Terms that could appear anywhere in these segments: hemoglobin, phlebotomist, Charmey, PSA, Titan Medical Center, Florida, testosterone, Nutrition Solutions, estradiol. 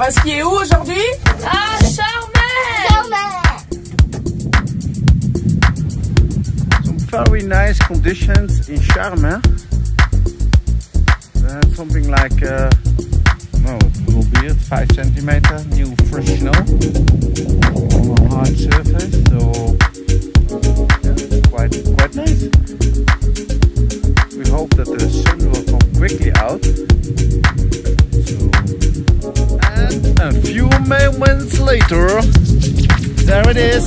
va skier où aujourd'hui? Ah, Charmey! Some very nice conditions in Charmey. Something like, no, it will be at 5 cm, new fresh snow on a hard surface, so yeah, it's quite nice. We hope that the sun will come quickly out. And a few moments later, there it is,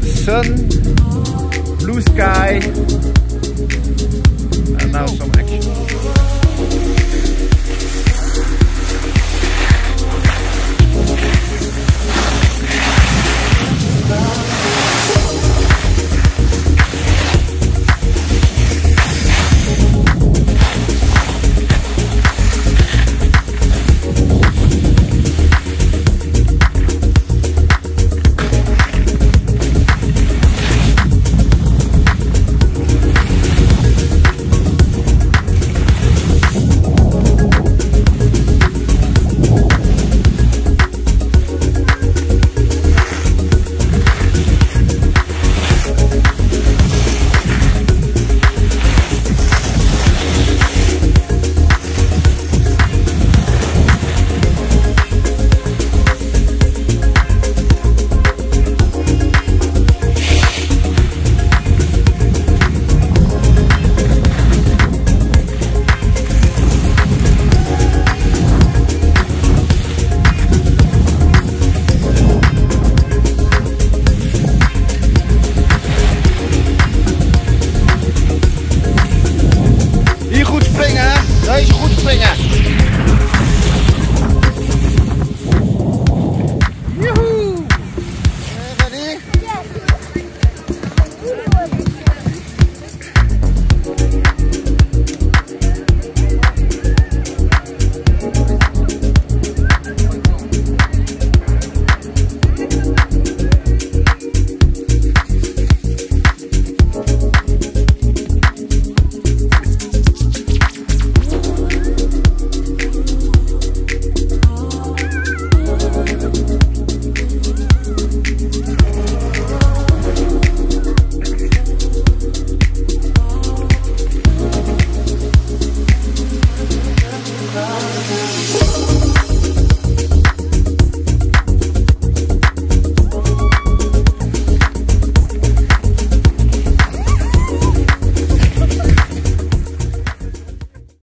the sun, blue sky, and now some action.